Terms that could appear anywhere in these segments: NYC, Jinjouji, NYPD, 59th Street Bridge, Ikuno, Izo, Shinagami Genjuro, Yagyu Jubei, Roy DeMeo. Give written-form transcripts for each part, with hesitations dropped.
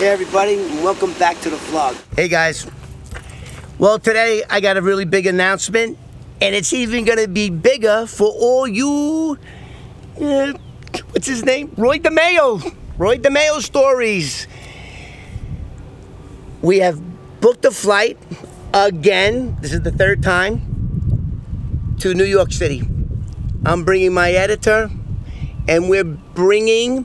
Hey everybody, welcome back to the vlog. Hey guys. Well, today I got a really big announcement, and it's even gonna be bigger for all you, what's his name? Roy DeMeo. Roy DeMeo stories. We have booked a flight again. This is the third time to New York City. I'm bringing my editor, and we're bringing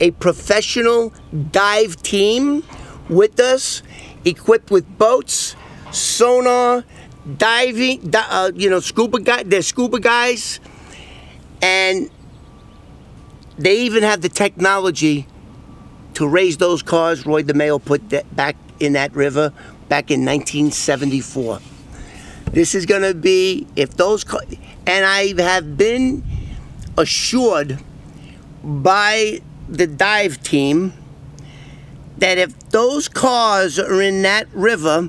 a professional dive team with us, equipped with boats, sonar, diving, scuba guys. They're scuba guys, and they even have the technology to raise those cars Roy DeMeo put that back in that river back in 1974. This is gonna be, if those cars, and I have been assured by the dive team that if those cars are in that river,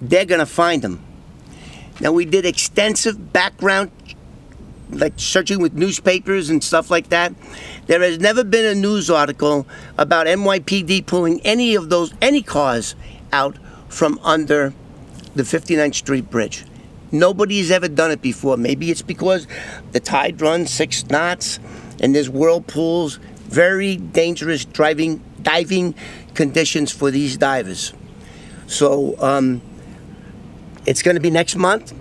they're gonna find them. Now, we did extensive background, like searching with newspapers and stuff like that. There has never been a news article about NYPD pulling any cars out from under the 59th Street Bridge. Nobody's ever done it before. Maybe it's because the tide runs 6 knots and there's whirlpools. Very dangerous diving conditions for these divers. So it's going to be next month.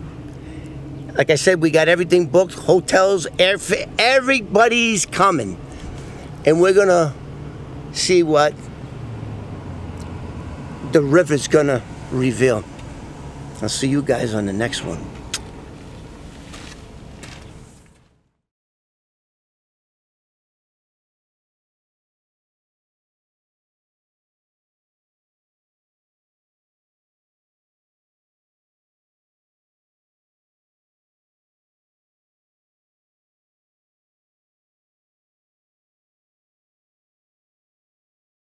Like I said, we got everything booked, hotels, airfare, everybody's coming. And we're going to see what the river's going to reveal. I'll see you guys on the next one.